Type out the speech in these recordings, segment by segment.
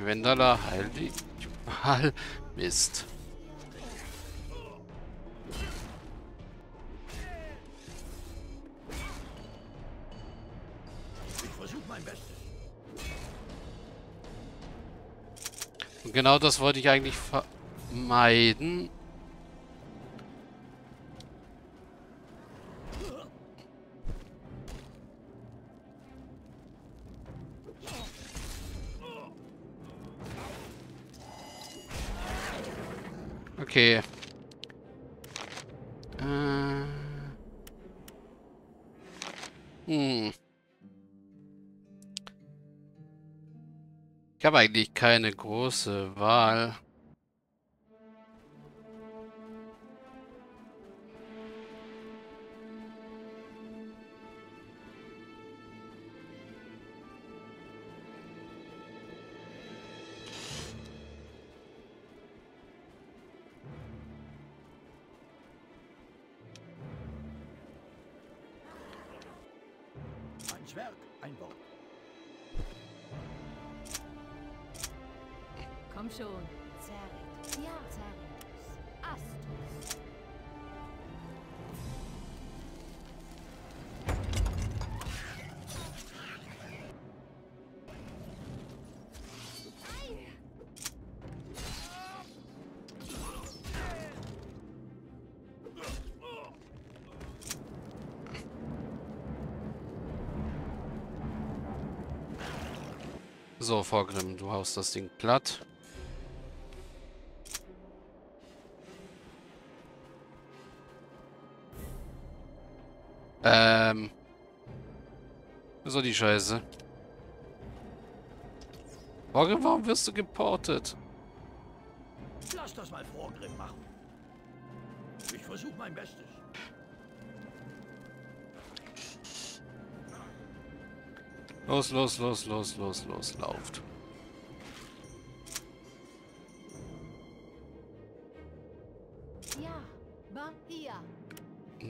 Gwendala, heil dich mal. Mist. Ich versuche mein Bestes. Und genau das wollte ich eigentlich vermeiden. Okay. Ich habe eigentlich keine große Wahl. Schwerk einbauen. Komm schon. Zerretus. Ja, Zerretus. Astus. So, Vorgrimm, du haust das Ding platt. So die Scheiße. Vorgrimm, warum wirst du geportet? Lass das mal Vorgrimm machen. Ich versuche mein Bestes. Los, los, los, los, los, los, lauft.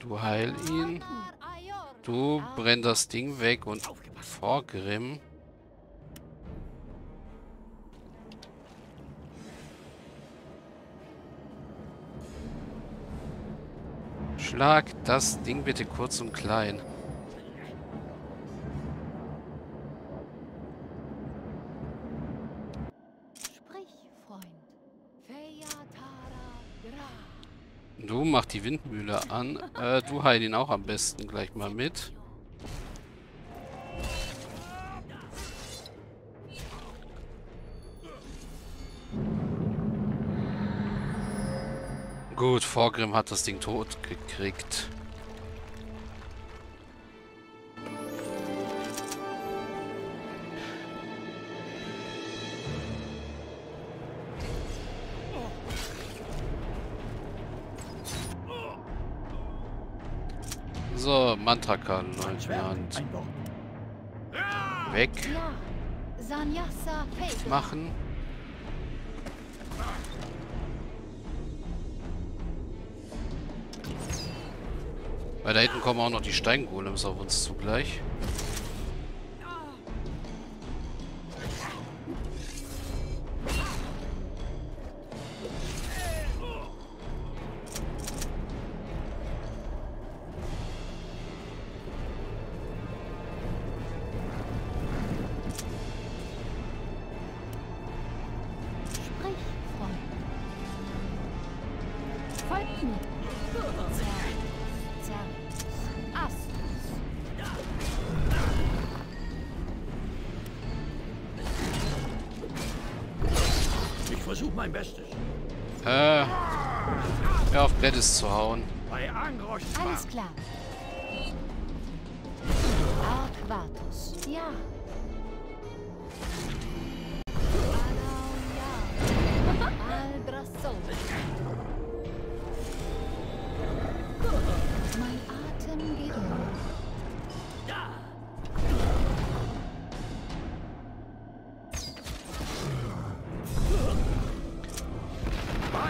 Du heil ihn. Du brenn das Ding weg und Vorgrimm. Schlag das Ding bitte kurz und klein. Du mach die Windmühle an. Du heil ihn auch am besten gleich mal mit. Gut, Vorgrimm hat das Ding tot gekriegt. So, Mantra-Leutnant. Weg. Machen. Weil da hinten kommen auch noch die Steingolems auf uns zugleich. Ich versuche mein Bestes. Hör auf, Brettis zu hauen. Alles klar. Aquatus. Ja. Mein Atem geht um.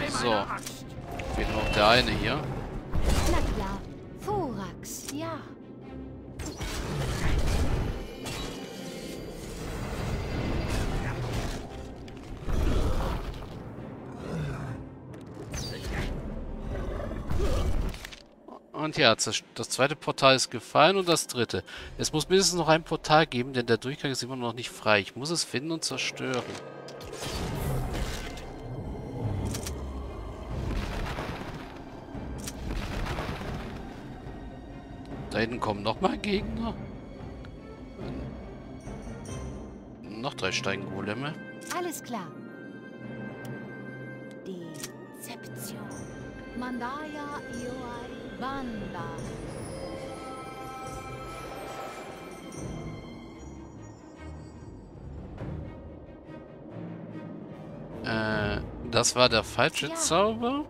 So. Fehlt noch der eine hier. Na klar. Forax, ja. Und ja, das zweite Portal ist gefallen und das dritte. Es muss mindestens noch ein Portal geben, denn der Durchgang ist immer noch nicht frei. Ich muss es finden und zerstören. Da hinten kommen nochmal Gegner. Noch 3 Steingoleme. Alles klar. Deception. Mandaya Ioari Banda. Das war der falsche Zauber.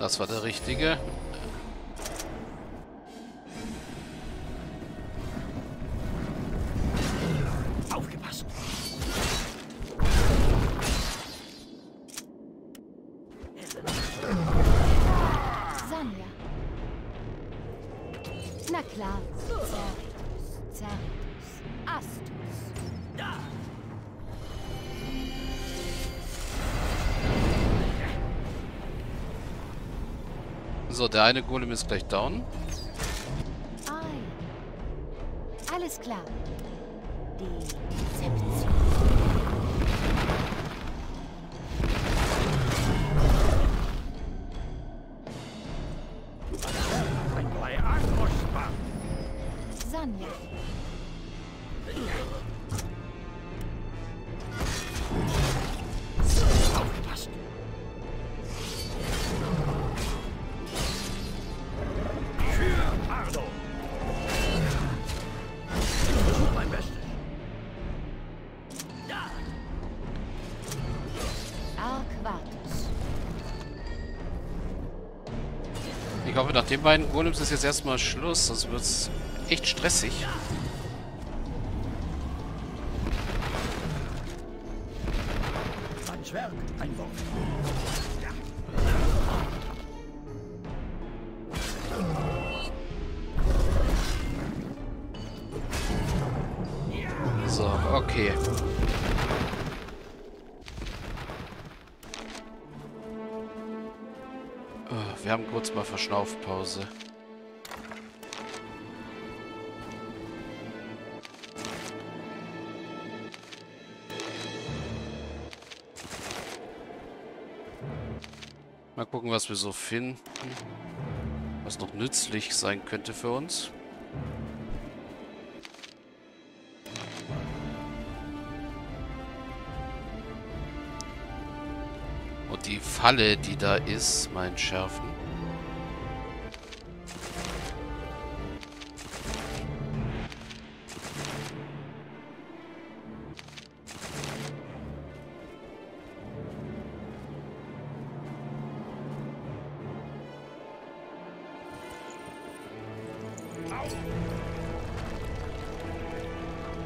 Das war der richtige. Aufgepasst. Sanja. Na klar. Zerretus. Zerretus. Astus. Da. So, der eine Golem ist gleich down. Alles klar. Deception. Sanja. Ich hoffe, nach den beiden Golems ist jetzt erstmal Schluss, sonst wird es echt stressig. Ein Schwert, ein Wurf. Ja. So, okay. Wir haben kurz mal Verschnaufpause. Mal gucken, was wir so finden. Was noch nützlich sein könnte für uns. Die Falle, die da ist, mal entschärfen.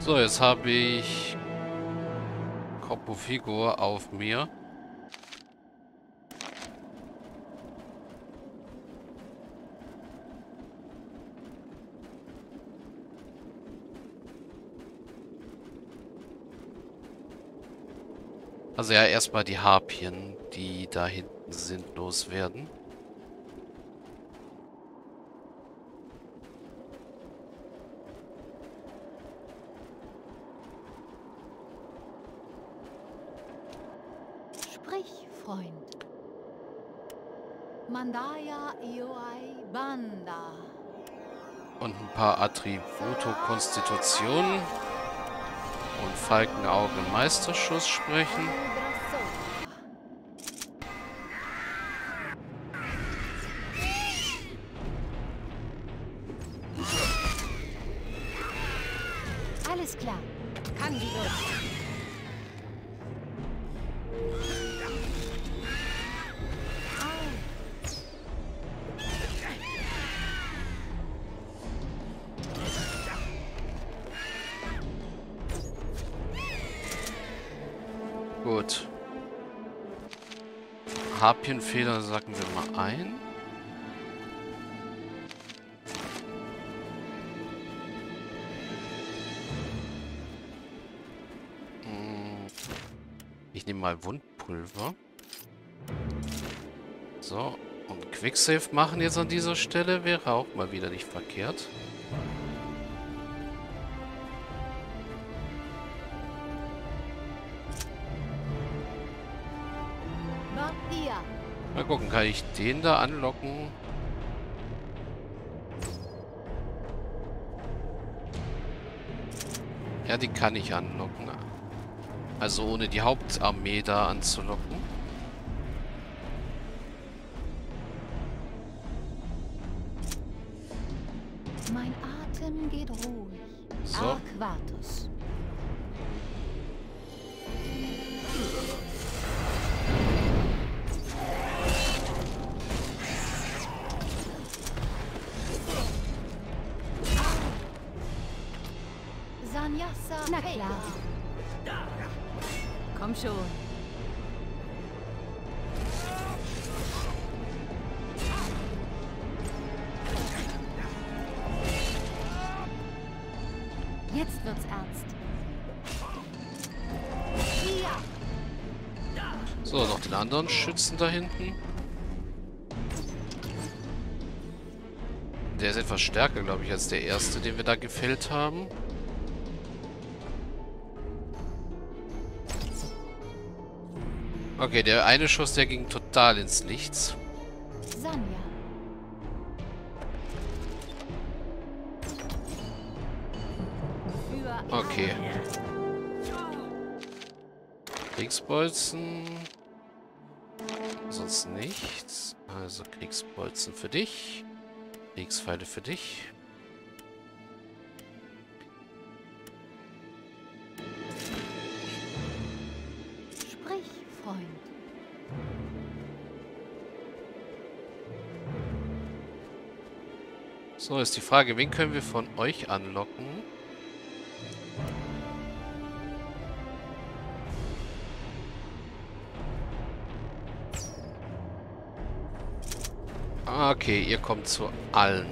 So, jetzt habe ich Corpo Figur auf mir. Also ja, erstmal die Harpien, die da hinten sind, loswerden. Sprich, Freund. Mandaya Ioai Banda. Und ein paar Attributo-Konstitutionen. Und Falkenauge Meisterschuss sprechen. Alles klar. Kann die durch. Gut. Harpienfeder sacken wir mal ein. nehme mal Wundpulver. So, und Quicksave machen jetzt an dieser Stelle wäre auch mal wieder nicht verkehrt. Mal gucken, kann ich den da anlocken? Ja, die kann ich anlocken. Also ohne die Hauptarmee da anzulocken. Mein Atem geht ruhig. So. Aquatus. Na klar. Komm schon. Jetzt wird's ernst. So, noch den anderen Schützen da hinten. Der ist etwas stärker, glaube ich, als der erste, den wir da gefällt haben. Okay, der eine Schuss, der ging total ins Nichts. Sonja. Okay. Kriegsbolzen. Sonst nichts. Also Kriegsbolzen für dich. Kriegspfeile für dich. So, ist die Frage, wen können wir von euch anlocken? Ah, okay, ihr kommt zu allen.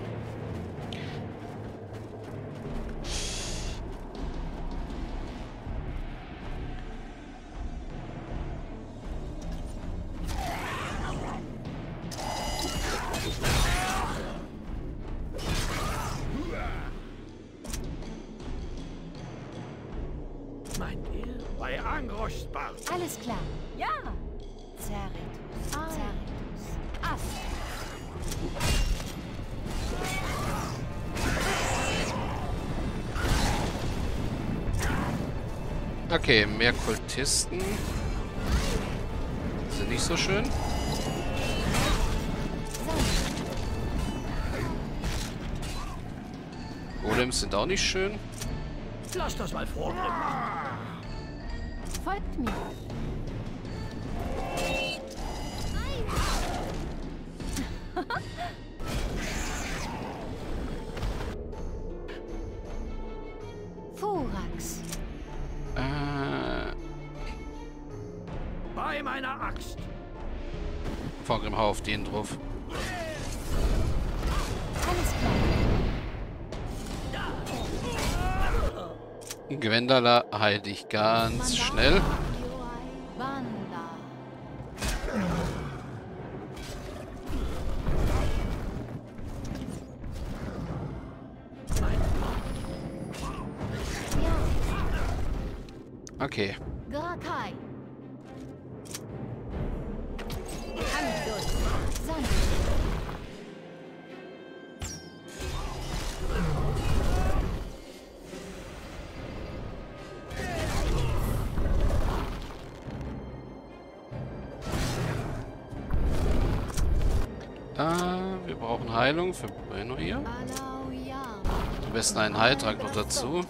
Alles klar. Ja. Zerretus. Ah. Zerretus. Af. Okay, mehr Kultisten. Sind nicht so schön. Golems sind auch nicht schön. Lass das mal Vorgrimm machen. Folgt mir. Forax. Bei meiner Axt. Vorgrimm, hau auf den drauf. Alles klar. Gwendala heil dich ganz schnell. Banda. Okay. Wir brauchen Heilung für Brenno hier. Am besten einen Heiltrank noch dazu.